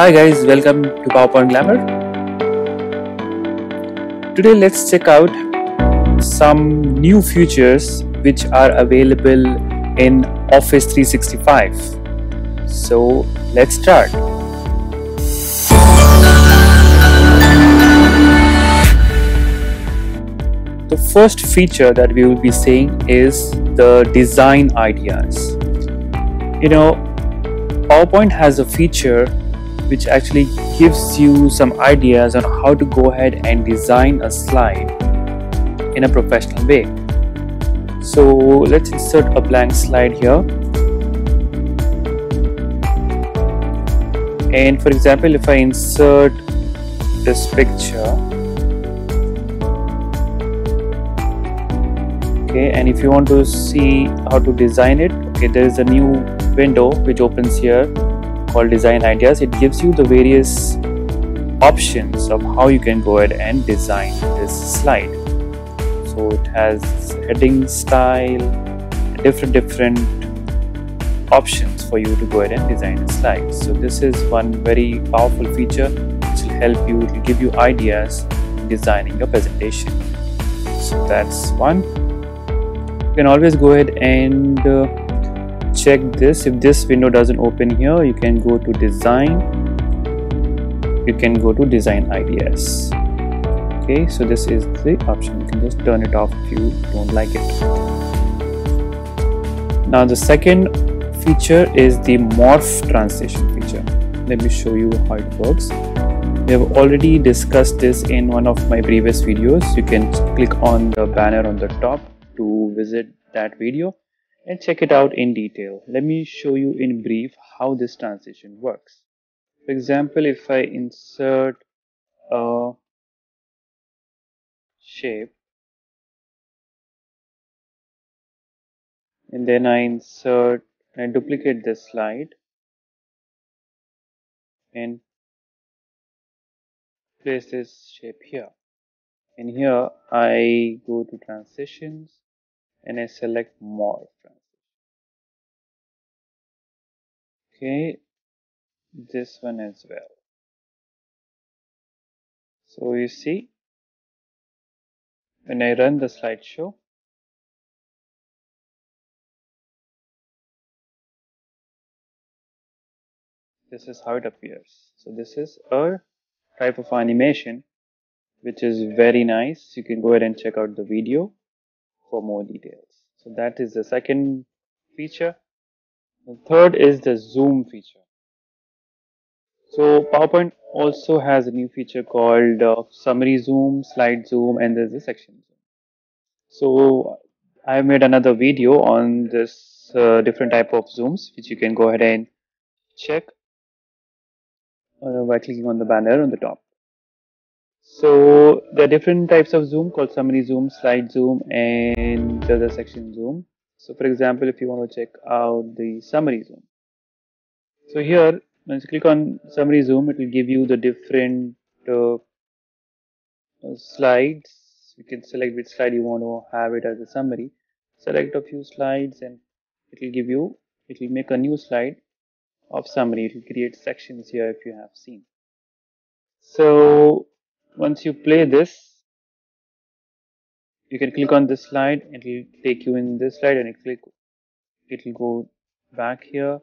Hi guys, welcome to PowerPoint Glamour. Today let's check out some new features which are available in Office 365. So let's start. The first feature that we will be seeing is the design ideas. You know, PowerPoint has a feature which actually gives you some ideas on how to go ahead and design a slide in a professional way. So let's insert a blank slide here, and for example, if I insert this picture, okay, and if you want to see how to design it, okay, there is a new window which opens here called design ideas. It gives you the various options of how you can go ahead and design this slide. So it has heading, style, different options for you to go ahead and design a slide. So this is one very powerful feature which will help you to give you ideas in designing your presentation. So that's one. You can always go ahead and check this. If this window doesn't open here, you can go to design, you can go to design ideas. Okay, so this is the option. You can just turn it off if you don't like it. Now the second feature is the morph translation feature. Let me show you how it works. We have already discussed this in one of my previous videos. You can click on the banner on the top to visit that video and check it out in detail. Let me show you in brief how this translation works. For example, if I insert a shape and then I duplicate this slide and place this shape here, and here I go to transitions and I select morph transition. Okay, this one as well. So you see, when I run the slideshow, this is how it appears. So this is a type of animation which is very nice. You can go ahead and check out the video for more details. So that is the second feature. The third is the zoom feature. So PowerPoint also has a new feature called summary zoom, slide zoom, and there's a section zoom. So I made another video on this different type of zooms which you can go ahead and check by clicking on the banner on the top. So there are different types of zoom called summary zoom, slide zoom, and the other section zoom. So for example, if you want to check out the summary zoom, so here once you click on summary zoom, it will give you the different slides. You can select which slide you want to have it as a summary. Select a few slides and it will make a new slide of summary. It will create sections here if you have seen. So once you play this, you can click on this slide and it will take you in this slide, and it will go back here.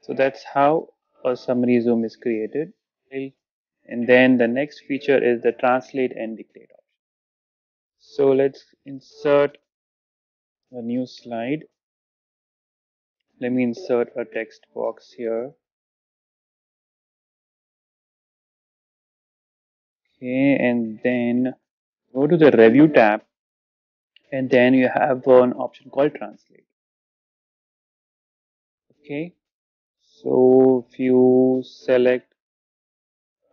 So that's how a summary zoom is created. And then the next feature is the translate and dictate option. So let's insert a new slide. Let me insert a text box here. Okay, and then go to the review tab, and then you have an option called translate. Okay, so if you select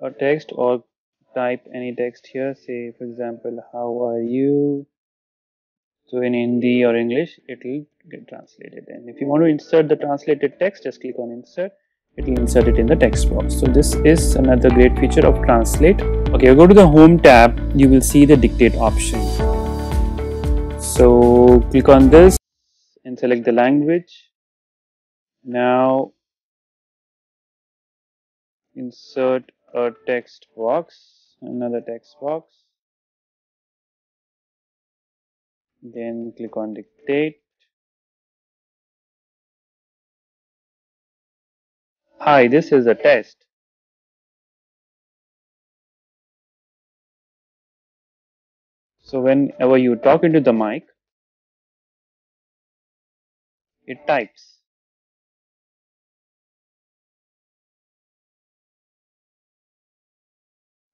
a text or type any text here, say for example, how are you? So in Hindi or English, it will get translated. And if you want to insert the translated text, just click on insert. It will insert it in the text box. So this is another great feature of translate. Okay, go to the home tab, you will see the dictate option. So click on this and select the language. Now insert a text box, another text box, then click on dictate. Hi, this is a test. So whenever you talk into the mic, it types.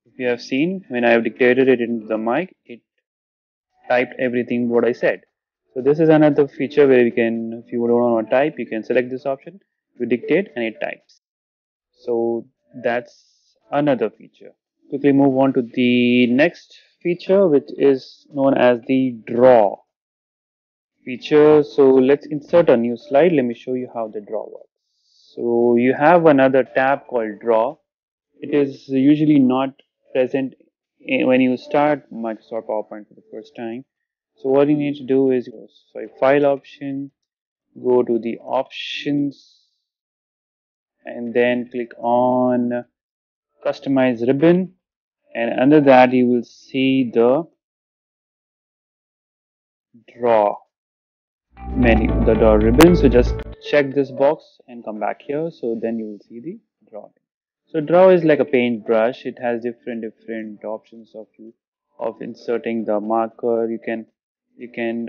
If you have seen, when I have dictated it into the mic, it typed everything what I said. So this is another feature where we can, if you don't want to type, you can select this option, you dictate and it types. So that's another feature. Quickly move on to the next feature, which is known as the draw feature. So let's insert a new slide. Let me show you how the draw works. So you have another tab called draw. It is usually not present when you start Microsoft PowerPoint for the first time. So what you need to do is go to file option, go to the options, and then click on customize ribbon, and under that you will see the draw menu, the draw ribbon. So just check this box and come back here, so then you will see the draw. So draw is like a paintbrush. It has different options of inserting the marker. You can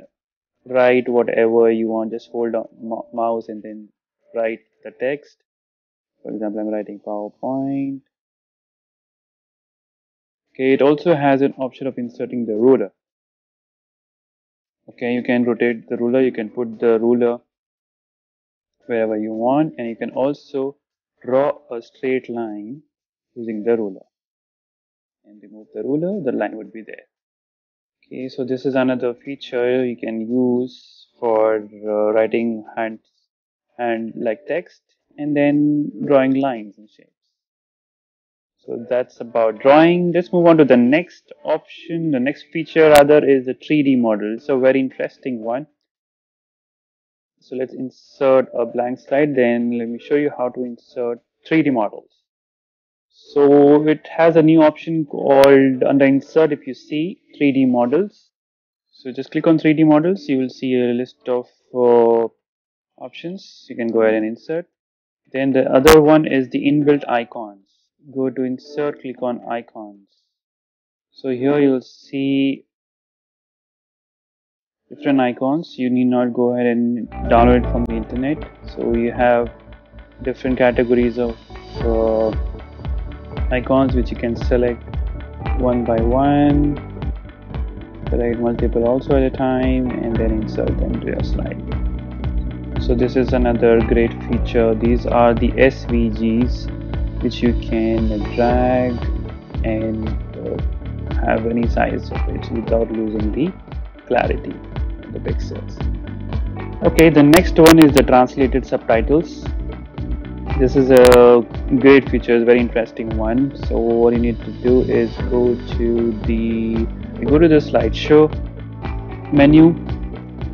write whatever you want, just hold on mouse and then write the text. For example, I'm writing PowerPoint. Okay, it also has an option of inserting the ruler. Okay, you can rotate the ruler, you can put the ruler wherever you want, and you can also draw a straight line using the ruler. And remove the ruler, the line would be there. Okay, so this is another feature you can use for writing hand-like text and then drawing lines and shapes. So that's about drawing. Let's move on to the next option. The next feature rather is the 3D model. So very interesting one. So let's insert a blank slide. Then let me show you how to insert 3D models. So it has a new option called under insert. If you see 3D models, so just click on 3D models. You will see a list of options. You can go ahead and insert. Then the other one is the inbuilt icons. Go to insert, click on icons. So here you'll see different icons. You need not go ahead and download it from the internet. So you have different categories of icons which you can select one by one, select multiple also at a time, and then insert them to your slide. So this is another great feature. These are the SVGs, which you can drag and have any size of it without losing the clarity of the pixels. Okay, the next one is the translated subtitles. This is a great feature, it's a very interesting one. So what you need to do is go to the slideshow menu,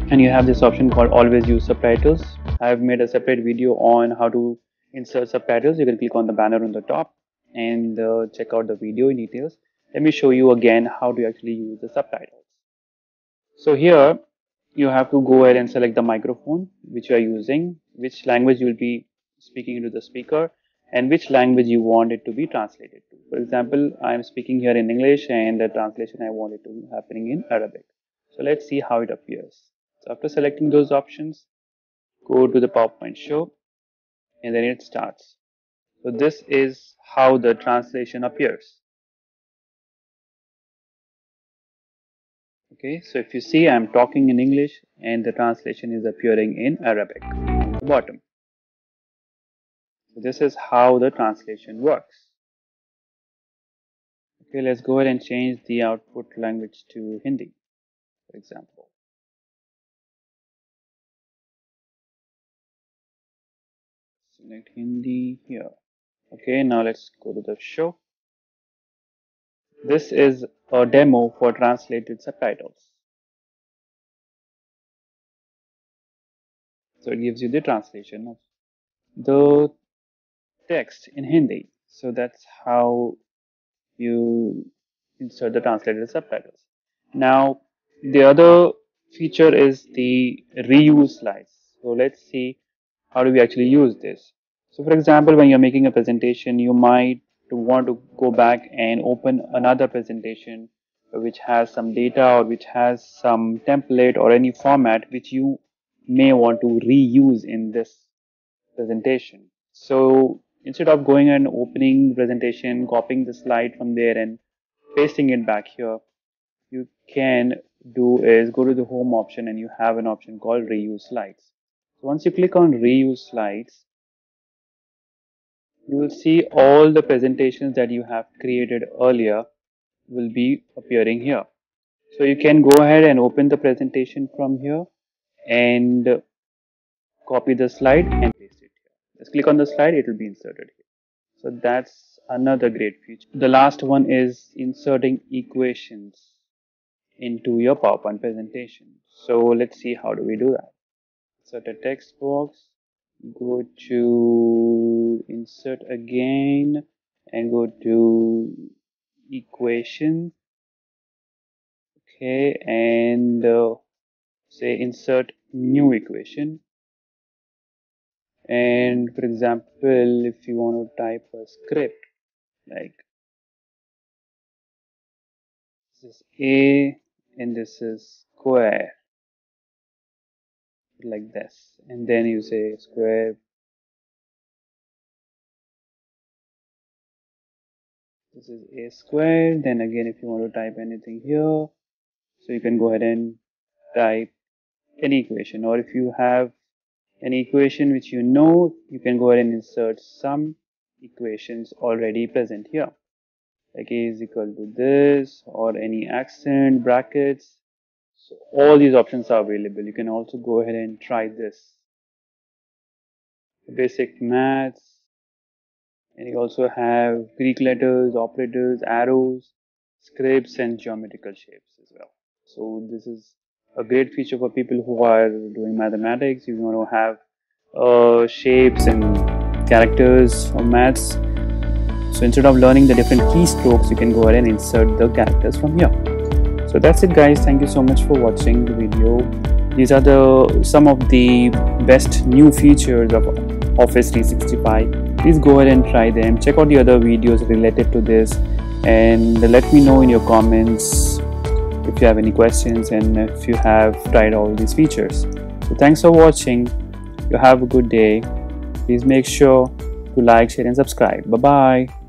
and you have this option called always use subtitles. I have made a separate video on how to insert subtitles. You can click on the banner on the top and check out the video in details. Let me show you again how to actually use the subtitles. So here you have to go ahead and select the microphone which you are using, which language you will be speaking to the speaker, and which language you want it to be translated to. For example, I am speaking here in English, and the translation I want it to be happening in Arabic. So let's see how it appears. So after selecting those options, go to the PowerPoint show, and then it starts. So this is how the translation appears. Okay, so if you see, I am talking in English and the translation is appearing in Arabic at the bottom. So this is how the translation works. Okay, let's go ahead and change the output language to Hindi, for example. Select Hindi here. Okay, now let's go to the show. This is a demo for translated subtitles. So it gives you the translation of the text in Hindi. So that's how you insert the translated subtitles. Now, the other feature is the reuse slides. So let's see how do we actually use this. So for example, when you're making a presentation, you might want to go back and open another presentation which has some data or which has some template or any format which you may want to reuse in this presentation. So instead of going and opening the presentation, copying the slide from there and pasting it back here, you can do is go to the home option and you have an option called reuse slides. So once you click on reuse slides, you will see all the presentations that you have created earlier will be appearing here. So you can go ahead and open the presentation from here and copy the slide and paste it here. Just click on the slide, it will be inserted here. So that's another great feature. The last one is inserting equations into your PowerPoint presentation. So let's see how do we do that. Insert a text box, go to insert again and go to equation. Okay, and say insert new equation. And for example, if you want to type a script like this is A and this is square, like this, and then you say square, this is A squared. Then again, if you want to type anything here, so you can go ahead and type any equation, or if you have an equation which you know, you can go ahead and insert some equations already present here, like A is equal to this or any accent, brackets. So all these options are available. You can also go ahead and try this. Basic maths. And you also have Greek letters, operators, arrows, scripts, and geometrical shapes as well. So this is a great feature for people who are doing mathematics. If you want to have shapes and characters for maths. So instead of learning the different keystrokes, you can go ahead and insert the characters from here. So that's it guys, thank you so much for watching the video. These are some of the best new features of Office 365. Please go ahead and try them. Check out the other videos related to this and let me know in your comments if you have any questions and if you have tried all these features. So thanks for watching. You have a good day. Please make sure to like, share and subscribe. Bye bye.